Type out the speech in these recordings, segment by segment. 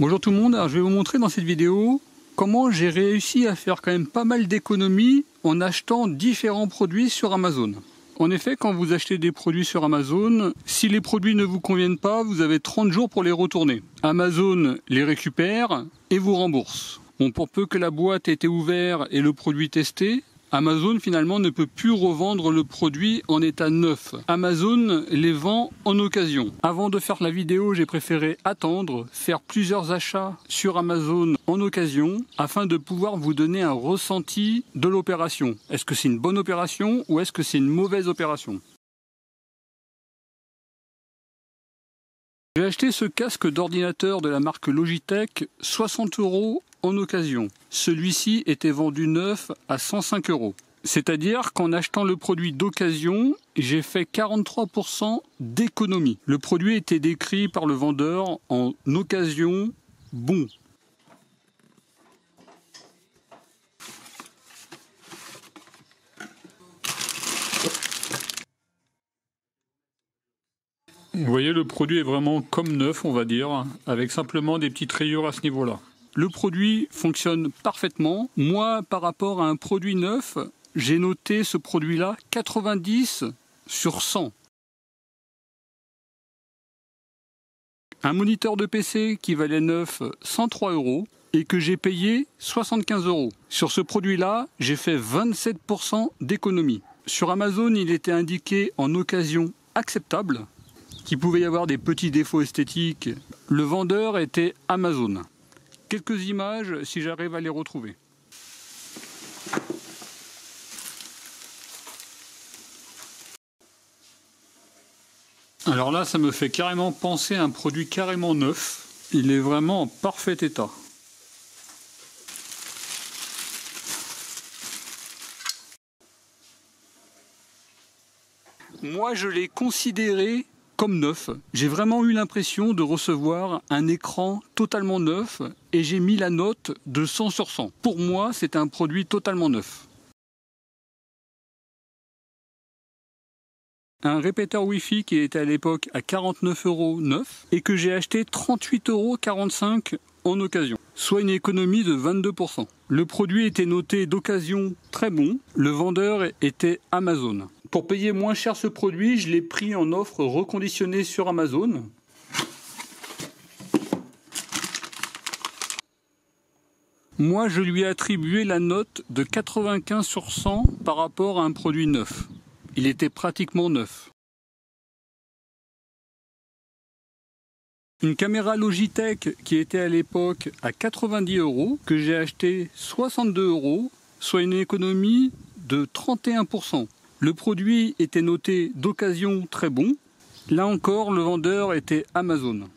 Bonjour tout le monde, alors je vais vous montrer dans cette vidéo comment j'ai réussi à faire quand même pas mal d'économies en achetant différents produits sur Amazon. En effet, quand vous achetez des produits sur Amazon, si les produits ne vous conviennent pas, vous avez 30 jours pour les retourner. Amazon les récupère et vous rembourse. Bon, pour peu que la boîte ait été ouverte et le produit testé, Amazon finalement ne peut plus revendre le produit en état neuf. Amazon les vend en occasion. Avant de faire la vidéo, j'ai préféré attendre, faire plusieurs achats sur Amazon en occasion afin de pouvoir vous donner un ressenti de l'opération. Est-ce que c'est une bonne opération ou est-ce que c'est une mauvaise opération ? J'ai acheté ce casque d'ordinateur de la marque Logitech 60 € en occasion. Celui-ci était vendu neuf à 105 €. C'est-à-dire qu'en achetant le produit d'occasion, j'ai fait 43% d'économie. Le produit était décrit par le vendeur en occasion bon. Vous voyez, le produit est vraiment comme neuf, on va dire, avec simplement des petites rayures à ce niveau-là. Le produit fonctionne parfaitement. Moi, par rapport à un produit neuf, j'ai noté ce produit-là 90 sur 100. Un moniteur de PC qui valait neuf 103 € et que j'ai payé 75 €. Sur ce produit-là, j'ai fait 27% d'économie. Sur Amazon, il était indiqué en occasion acceptable qu'il pouvait y avoir des petits défauts esthétiques. Le vendeur était Amazon. Quelques images si j'arrive à les retrouver. Alors là, ça me fait carrément penser à un produit carrément neuf. Il est vraiment en parfait état. Moi, je l'ai considéré comme neuf. J'ai vraiment eu l'impression de recevoir un écran totalement neuf et j'ai mis la note de 100 sur 100. Pour moi, c'est un produit totalement neuf. Un répéteur Wi-Fi qui était à l'époque à 49 € neuf et que j'ai acheté 38,45 € en occasion, soit une économie de 22%. Le produit était noté d'occasion très bon, le vendeur était Amazon. Pour payer moins cher ce produit, je l'ai pris en offre reconditionnée sur Amazon. Moi, je lui ai attribué la note de 95 sur 100 par rapport à un produit neuf. Il était pratiquement neuf. Une caméra Logitech qui était à l'époque à 90 €, que j'ai acheté 62 €, soit une économie de 31%. Le produit était noté d'occasion très bon. Là encore, le vendeur était Amazon.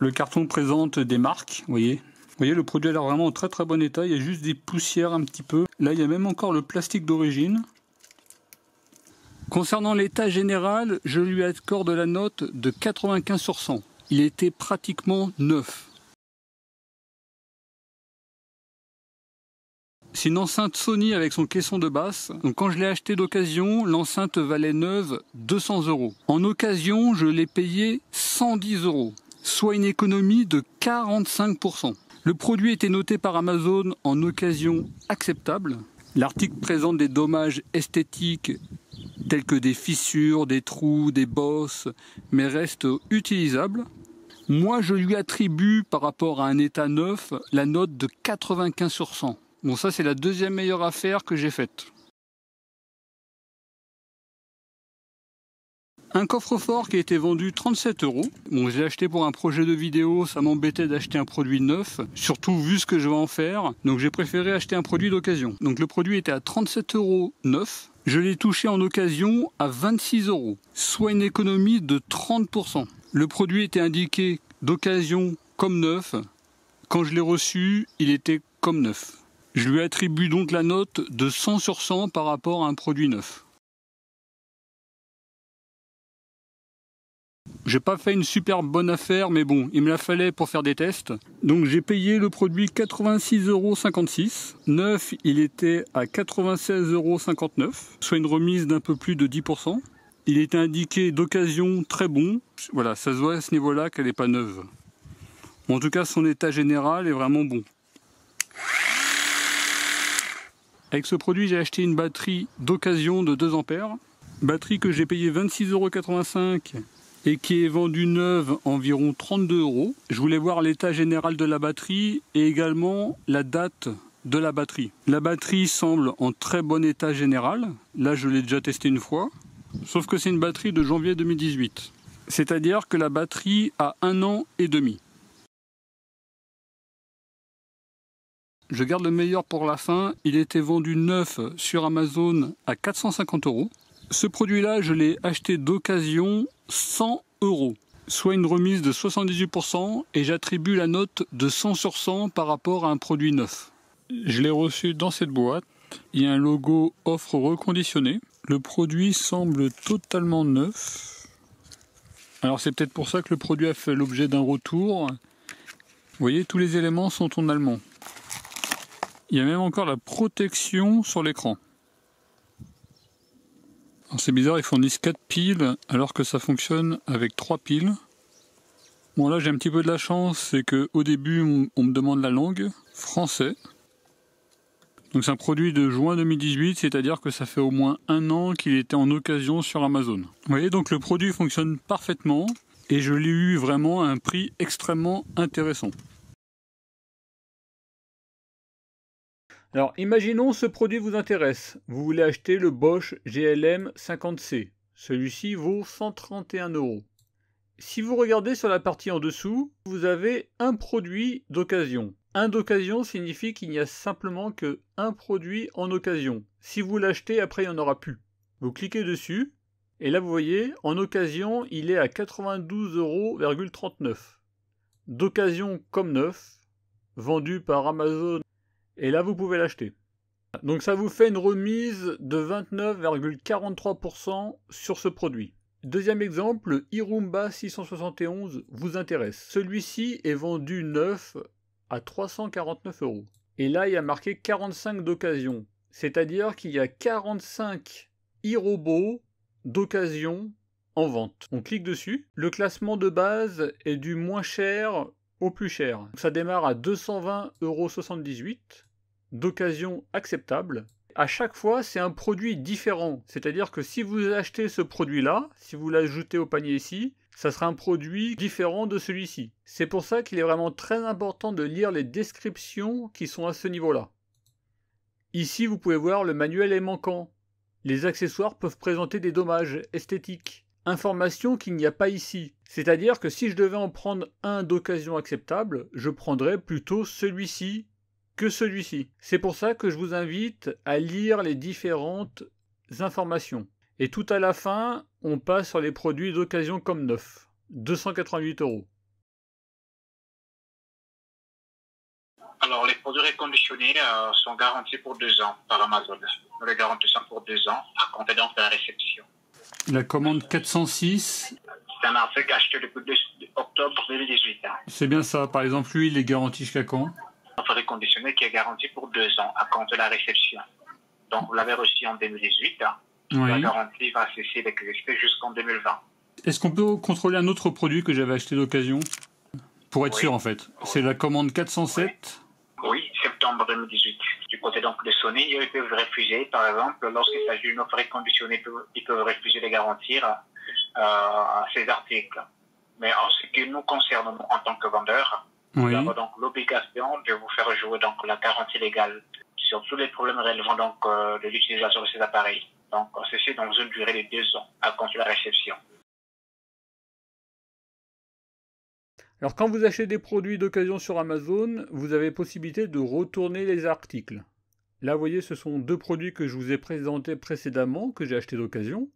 Le carton présente des marques, vous voyez. Vous voyez, le produit a l'air vraiment en très très bon état. Il y a juste des poussières un petit peu. Là, il y a même encore le plastique d'origine. Concernant l'état général, je lui accorde la note de 95 sur 100. Il était pratiquement neuf. C'est une enceinte Sony avec son caisson de basse. Donc quand je l'ai acheté d'occasion, l'enceinte valait neuve 200 €. En occasion, je l'ai payé 110 €, soit une économie de 45%. Le produit était noté par Amazon en occasion acceptable. L'article présente des dommages esthétiques tels que des fissures, des trous, des bosses, mais reste utilisable. Moi, je lui attribue par rapport à un état neuf la note de 95 sur 100. Bon, ça c'est la deuxième meilleure affaire que j'ai faite. Un coffre-fort qui a été vendu 37 €. Bon, j'ai acheté pour un projet de vidéo, ça m'embêtait d'acheter un produit neuf, surtout vu ce que je vais en faire. Donc j'ai préféré acheter un produit d'occasion. Donc le produit était à 37 € neuf. Je l'ai touché en occasion à 26 €, soit une économie de 30%. Le produit était indiqué d'occasion comme neuf. Quand je l'ai reçu, il était comme neuf. Je lui attribue donc la note de 100 sur 100 par rapport à un produit neuf. J'ai pas fait une super bonne affaire, mais bon, il me la fallait pour faire des tests. Donc j'ai payé le produit 86,56 €. Neuf, il était à 96,59 €, soit une remise d'un peu plus de 10%. Il est indiqué d'occasion très bon. Voilà, ça se voit à ce niveau-là qu'elle n'est pas neuve. En tout cas, son état général est vraiment bon. Avec ce produit, j'ai acheté une batterie d'occasion de 2 ampères. Batterie que j'ai payée 26,85 € et qui est vendue neuve environ 32 €. Je voulais voir l'état général de la batterie et également la date de la batterie. La batterie semble en très bon état général. Là, je l'ai déjà testée une fois. Sauf que c'est une batterie de janvier 2018. C'est-à-dire que la batterie a 1 an et demi. Je garde le meilleur pour la fin. Il était vendu neuf sur Amazon à 450 €. Ce produit-là, je l'ai acheté d'occasion 100 €, soit une remise de 78%, et j'attribue la note de 100 sur 100 par rapport à un produit neuf. Je l'ai reçu dans cette boîte. Il y a un logo offre reconditionnée. Le produit semble totalement neuf. Alors c'est peut-être pour ça que le produit a fait l'objet d'un retour. Vous voyez, tous les éléments sont en allemand. Il y a même encore la protection sur l'écran. C'est bizarre, ils fournissent 4 piles alors que ça fonctionne avec 3 piles. Bon là j'ai un petit peu de la chance, c'est qu'au début on me demande la langue, français. Donc c'est un produit de juin 2018, c'est-à-dire que ça fait au moins 1 an qu'il était en occasion sur Amazon. Vous voyez, donc le produit fonctionne parfaitement et je l'ai eu vraiment à un prix extrêmement intéressant. Alors imaginons ce produit vous intéresse, vous voulez acheter le Bosch GLM50C, celui-ci vaut 131 €. Si vous regardez sur la partie en dessous, vous avez un produit d'occasion. Un d'occasion signifie qu'il n'y a simplement que un produit en occasion. Si vous l'achetez, après il n'y en aura plus. Vous cliquez dessus, et là vous voyez, en occasion, il est à 92,39 €. D'occasion comme neuf, vendu par Amazon. Et là, vous pouvez l'acheter. Donc ça vous fait une remise de 29,43% sur ce produit. Deuxième exemple, le iRobot 671 vous intéresse. Celui-ci est vendu neuf à 349 €. Et là, il y a marqué 45 d'occasion. C'est-à-dire qu'il y a 45 iRobots d'occasion en vente. On clique dessus. Le classement de base est du moins cher au plus cher. Ça démarre à 220,78 € d'occasion acceptable. À chaque fois, c'est un produit différent. C'est-à-dire que si vous achetez ce produit-là, si vous l'ajoutez au panier ici, ça sera un produit différent de celui-ci. C'est pour ça qu'il est vraiment très important de lire les descriptions qui sont à ce niveau-là. Ici, vous pouvez voir le manuel est manquant. Les accessoires peuvent présenter des dommages esthétiques. Information qu'il n'y a pas ici. C'est-à-dire que si je devais en prendre un d'occasion acceptable, je prendrais plutôt celui-ci que celui-ci. C'est pour ça que je vous invite à lire les différentes informations. Et tout à la fin, on passe sur les produits d'occasion comme neuf. 288 €. Alors, les produits reconditionnés sont garantis pour 2 ans par Amazon. Nous les garantissons pour 2 ans, à compter donc de la réception. La commande 406. C'est un article acheté depuis octobre 2018. C'est bien ça. Par exemple, lui, il est garanti jusqu'à quand? Offre reconditionnée qui est garantie pour 2 ans, à compte de la réception. Donc, vous l'avez reçu en 2018. Oui. La garantie va cesser d'exister jusqu'en 2020. Est-ce qu'on peut contrôler un autre produit que j'avais acheté d'occasion? Pour être sûr, en fait. Oui. C'est la commande 407. Oui, septembre 2018. Du côté donc de Sony, ils peuvent refuser, par exemple, lorsqu'il s'agit d'une offre reconditionnée, ils peuvent refuser de garantir ces articles. Mais en ce qui nous concerne en tant que vendeurs, oui, nous avons donc l'obligation de vous faire jouer donc la garantie légale sur tous les problèmes relevant donc de l'utilisation de ces appareils. Donc ceci dans une durée de 2 ans à compter la réception. Alors quand vous achetez des produits d'occasion sur Amazon, vous avez possibilité de retourner les articles. Là, vous voyez, ce sont 2 produits que je vous ai présentés précédemment, que j'ai achetés d'occasion.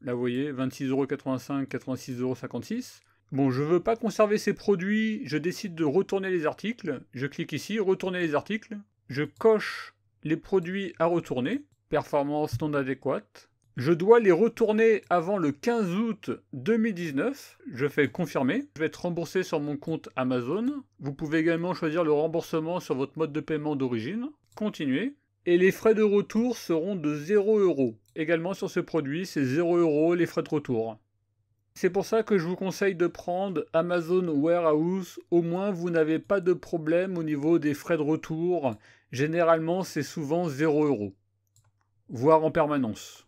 Là, vous voyez, 26,85 €, 86,56 €. Bon, je ne veux pas conserver ces produits, je décide de retourner les articles. Je clique ici, retourner les articles. Je coche les produits à retourner, performance non adéquate. Je dois les retourner avant le 15 août 2019. Je fais confirmer. Je vais être remboursé sur mon compte Amazon. Vous pouvez également choisir le remboursement sur votre mode de paiement d'origine. Continuer. Et les frais de retour seront de 0 €. également sur ce produit, c'est 0 € les frais de retour. C'est pour ça que je vous conseille de prendre Amazon Warehouse, au moins vous n'avez pas de problème au niveau des frais de retour, généralement c'est souvent 0 €, voire en permanence.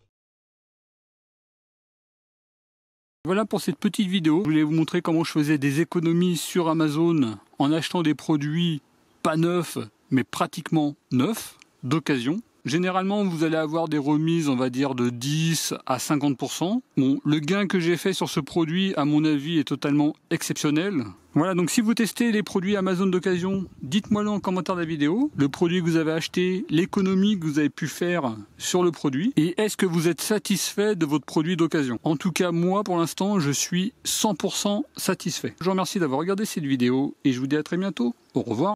Voilà pour cette petite vidéo, je voulais vous montrer comment je faisais des économies sur Amazon en achetant des produits pas neufs, mais pratiquement neufs, d'occasion. Généralement, vous allez avoir des remises, on va dire, de 10 à 50 %. Bon, le gain que j'ai fait sur ce produit, à mon avis, est totalement exceptionnel. Voilà, donc si vous testez les produits Amazon d'occasion, dites-moi-le en commentaire de la vidéo. Le produit que vous avez acheté, l'économie que vous avez pu faire sur le produit. Et est-ce que vous êtes satisfait de votre produit d'occasion? En tout cas, moi, pour l'instant, je suis 100 % satisfait. Je vous remercie d'avoir regardé cette vidéo et je vous dis à très bientôt. Au revoir.